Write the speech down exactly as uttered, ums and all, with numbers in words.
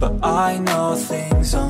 but I know things only